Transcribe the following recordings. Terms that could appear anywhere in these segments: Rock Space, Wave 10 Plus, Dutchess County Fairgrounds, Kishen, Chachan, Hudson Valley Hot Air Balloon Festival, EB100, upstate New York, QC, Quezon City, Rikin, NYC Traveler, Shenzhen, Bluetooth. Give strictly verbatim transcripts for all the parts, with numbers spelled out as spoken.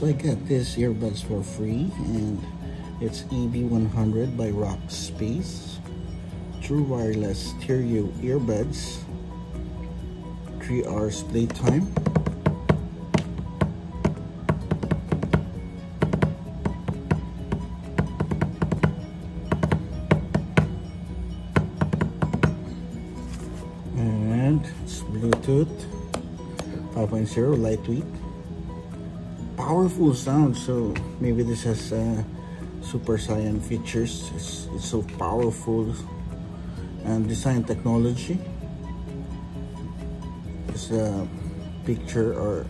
guys, I got this earbuds for free, and it's E B one hundred by Rock Space. True wireless stereo earbuds. Three hours playtime. And it's Bluetooth five point oh, lightweight. Powerful sound, so maybe this has uh, super Saiyan features. It's, it's so powerful. And design technology is a picture or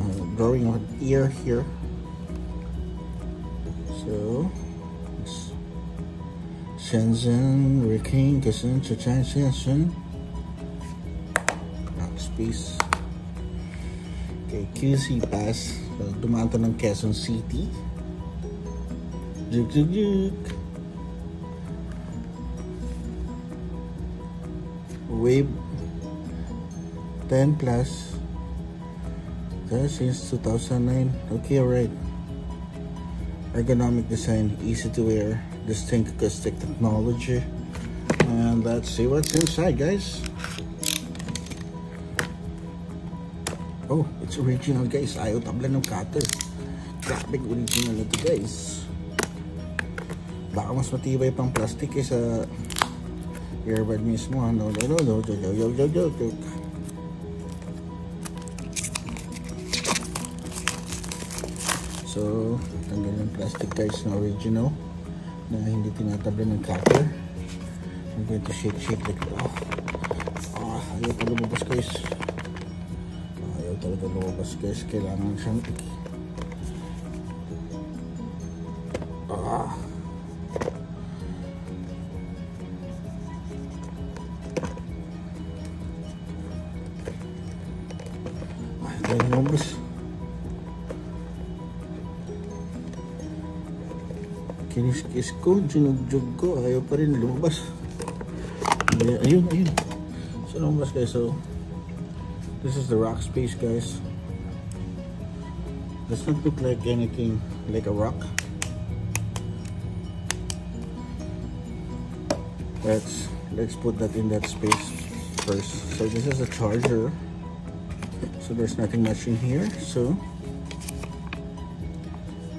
uh, drawing of an ear here. So it's Shenzhen, Rikin, Kishen, Chachan, Shenzhen. Rock Space. Okay, Q C pass. So, dumaan to ng Quezon City. Juk, juk, juk. Wave ten Plus. That's since two thousand nine. Okay, alright. Ergonomic design, easy to wear, distinct acoustic technology. And let's see what's inside, guys. Oh, it's original, guys. Ayaw tabla ng cutter. Graphic original ito, guys. Baka mas matibay pang plastic kaysa earbud mismo. Ano, no, no, no, no, no, no, no, no. So, tanggal ng plastic, guys, na original. Na hindi tinatabla ng cutter. I'm going to shake, shake it off. Ah, ayaw pa lumabas, guys. Talaga lumabas, guys, kailangan siyang ah. Ay, tayo lumabas. Kinis-kis ko, junug-jug ko, ayaw pa rin lumabas. Ayun, ayun. So lumabas, guys, so this is the Rock Space, guys. Does not look like anything like a rock. Let's let's put that in that space first. So this is a charger. So there's nothing much in here. So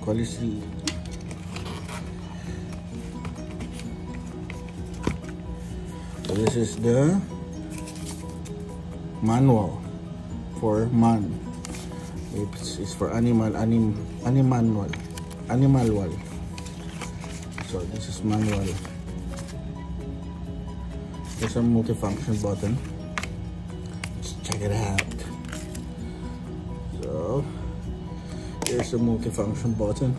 quality. So this is the manual. For man, it's, it's for animal, anim, animal, animal wall. So this is manual. There's a multifunction button. Let's check it out. So there's a multifunction button.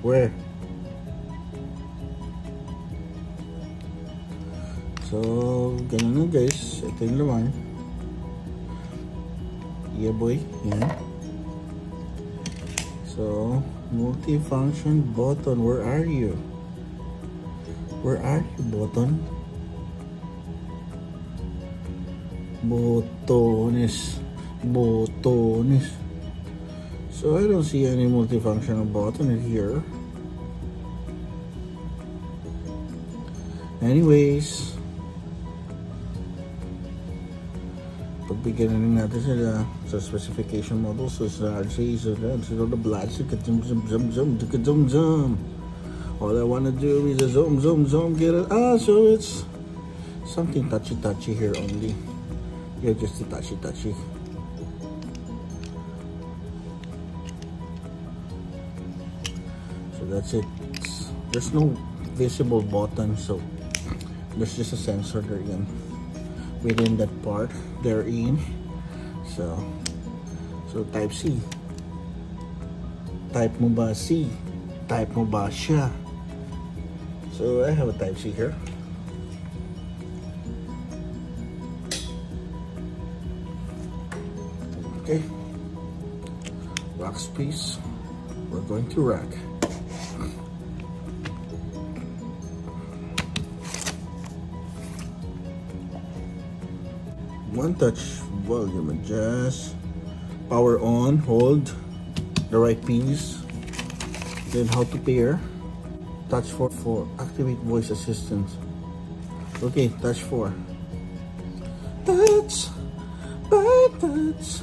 Where? So, ganun na, guys. Ito yung laman. Yeah, boy. Yan. So, multifunction button. Where are you? Where are you, button? Botones. Botones. So, I don't see any multifunctional button in here. Anyways, pagbigyan na rin natin sila sa specification model, so sa R C, so that, so the blast, so zoom, zoom, zoom, zoom, zoom. All I want to do is a zoom, zoom, zoom, get it? Ah, so it's something touchy-touchy here only. Yeah, just a touchy-touchy. So that's it. It's, there's no visible button, so there's just a sensor there in. Within that part they're in. So so type C. Type mo ba C? Type mo ba siya? So I have a type C here. Okay. Rock Space. We're going to rock. One touch volume adjust. power on, hold the right pins, then how to pair, touch four for activate voice assistant. Okay, touch four. Touch by touch.